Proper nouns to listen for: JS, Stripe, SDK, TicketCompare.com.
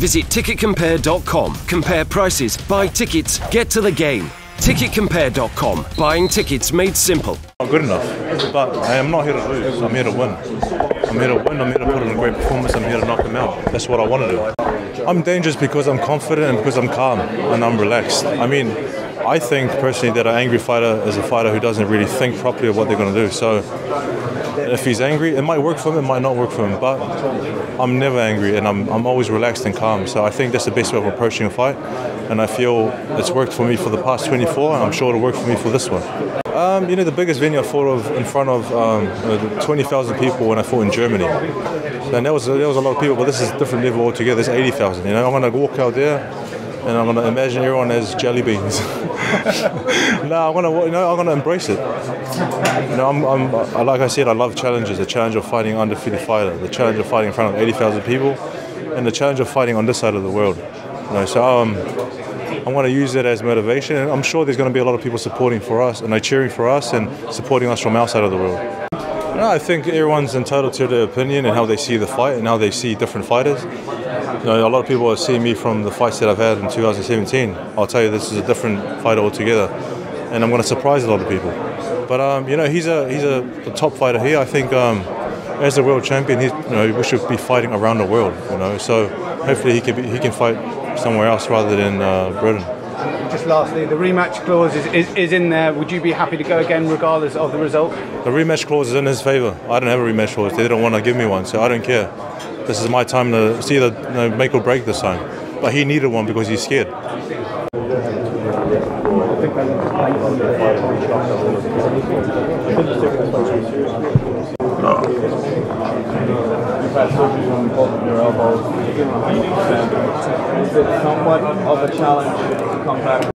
Visit TicketCompare.com. Compare prices, buy tickets, get to the game. TicketCompare.com. Buying tickets made simple. Not good enough, but I am not here to lose. I'm here to win. I'm here to win. I'm here to put in a great performance. I'm here to knock him out. That's what I want to do. I'm dangerous because I'm confident and because I'm calm and I'm relaxed. I mean, I think personally that an angry fighter is a fighter who doesn't really think properly of what they're going to do. So if he's angry, it might work for him, it might not work for him, but I'm never angry and I'm always relaxed and calm. So I think that's the best way of approaching a fight, and I feel it's worked for me for the past 24 and I'm sure it'll work for me for this one. You know, the biggest venue I fought in front of 20,000 people when I fought in Germany. And that was a lot of people, but this is a different level altogether. There's 80,000, you know. I'm going to walk out there and I'm going to imagine everyone as jelly beans. No, I'm gonna embrace it. You know, like I said, I love challenges. The challenge of fighting an undefeated fighter, the challenge of fighting in front of 80,000 people, and the challenge of fighting on this side of the world. You know, so I want to use it as motivation, and I'm sure there's going to be a lot of people supporting for us, and they're cheering for us, and supporting us from our side of the world. You know, I think everyone's entitled to their opinion and how they see the fight, and how they see different fighters. You know, a lot of people have seen me from the fights that I've had in 2017. I'll tell you, this is a different fight altogether, and I'm going to surprise a lot of people. But you know, he's a top fighter here. I think as a world champion, we should be fighting around the world. You know, so hopefully he can fight somewhere else rather than Britain. Just lastly, the rematch clause is in there. Would you be happy to go again regardless of the result? The rematch clause is in his favour. I don't have a rematch clause. They don't want to give me one, so I don't care. This is my time to see the make or break this time. But he needed one because he's scared. Is it somewhat of a challenge to come back?